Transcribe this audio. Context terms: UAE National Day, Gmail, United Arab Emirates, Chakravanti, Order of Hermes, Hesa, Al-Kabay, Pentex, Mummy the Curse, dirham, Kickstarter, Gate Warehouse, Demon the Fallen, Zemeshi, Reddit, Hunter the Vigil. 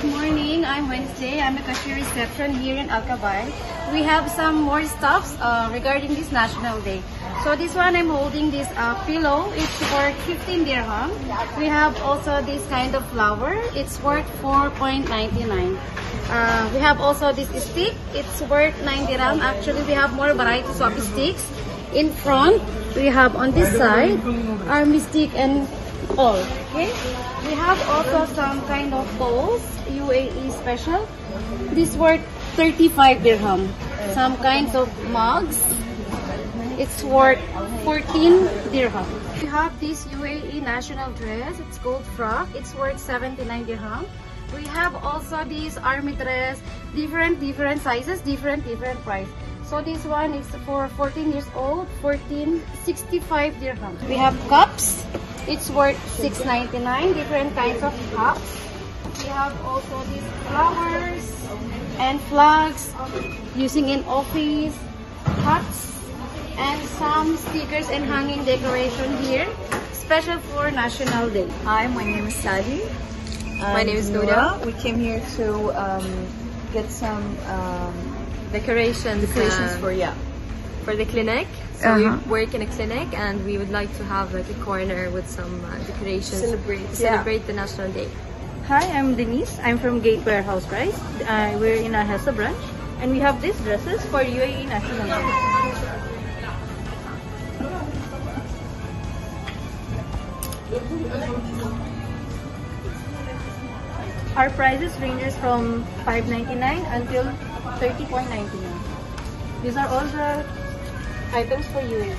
Good morning, I'm Wednesday. I'm the cashier reception here in Al-Kabay. We have some more stuffs regarding this National Day. So this one, I'm holding this pillow. It's worth 15 dirham. We have also this kind of flower. It's worth 4.99. We have also this stick. It's worth 9 dirham. Actually, we have more varieties of sticks. In front, we have on this side, our mystic and all. Okay? We have also some kind of bowls, UAE special. This worth 35 dirham. Some kinds of mugs. It's worth 14 dirham. We have this UAE national dress. It's gold frock. It's worth 79 dirham. We have also these army dress. Different sizes, different price. So this one is for 14 years old, 65 dirham. We have cups. It's worth 6.99. Different kinds of cups. We have also these flowers and flags using in office, huts, and some stickers and hanging decoration here, special for National Day. Hi, my name is Sally. My name is Nora. We came here to get some decorations for the clinic. So we work in a clinic, and we would like to have like a corner with some decorations to celebrate the National Day. Hi, I'm Denise. I'm from Gate Warehouse, right? We're in our Hesa branch, and we have these dresses for UAE National Day. Our prices ranges from 5.99 until 30.99. These are all the items for you.